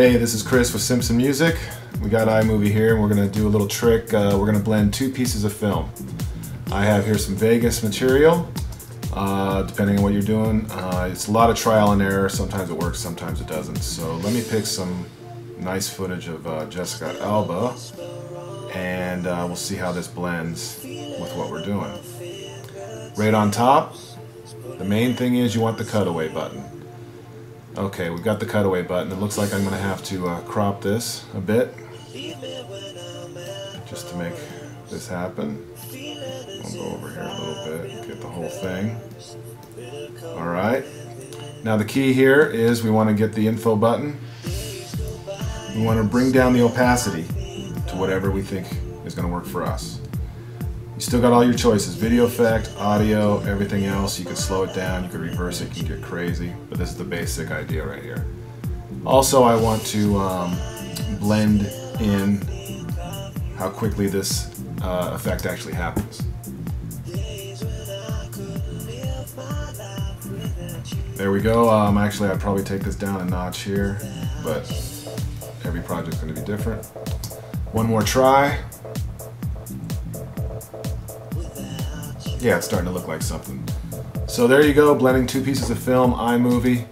Hey, this is Chris with Simpson Music. We got iMovie here and we're going to do a little trick. We're going to blend two pieces of film. I have here some Vegas material. Depending on what you're doing, it's a lot of trial and error. Sometimes it works, sometimes it doesn't. So let me pick some nice footage of Jessica Alba and we'll see how this blends with what we're doing. Right on top, the main thing is you want the cutaway button. Okay, we've got the cutaway button. It looks like I'm going to have to crop this a bit just to make this happen. I'll go over here a little bit and get the whole thing. Alright, now the key here is we want to get the info button. We want to bring down the opacity to whatever we think is going to work for us. You still got all your choices, video effect, audio, everything else. You can slow it down, you can reverse it, you can get crazy, but this is the basic idea right here. Also, I want to blend in how quickly this effect actually happens. There we go. Actually, I'd probably take this down a notch here, but every project's going to be different. One more try. Yeah, it's starting to look like something. So there you go, blending two pieces of film, iMovie.